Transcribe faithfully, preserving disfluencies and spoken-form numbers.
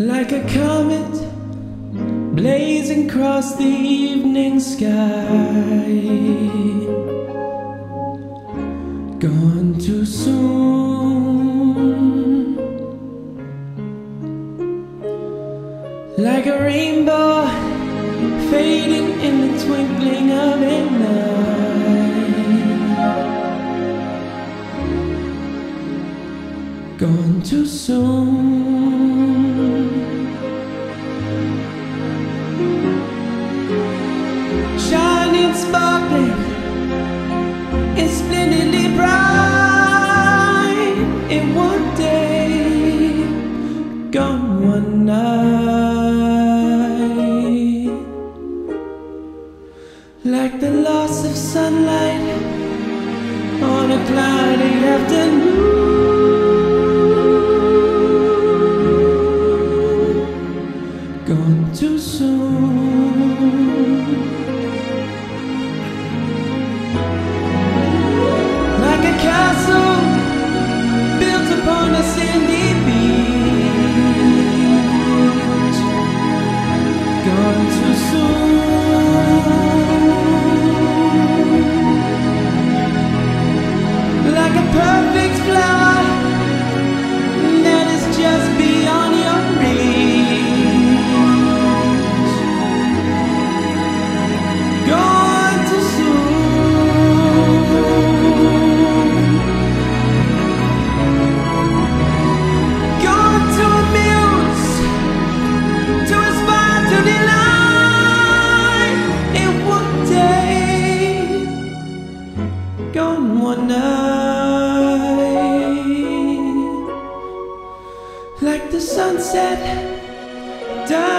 Like a comet blazing across the evening sky, gone too soon. Like a rainbow fading in the twinkling of an eye, gone too soon. Shining, sparkling, and splendidly bright. In one day, gone one night. Like the loss of sunlight on a cloudy afternoon, gone too soon. Gone one night. Like the sunset died.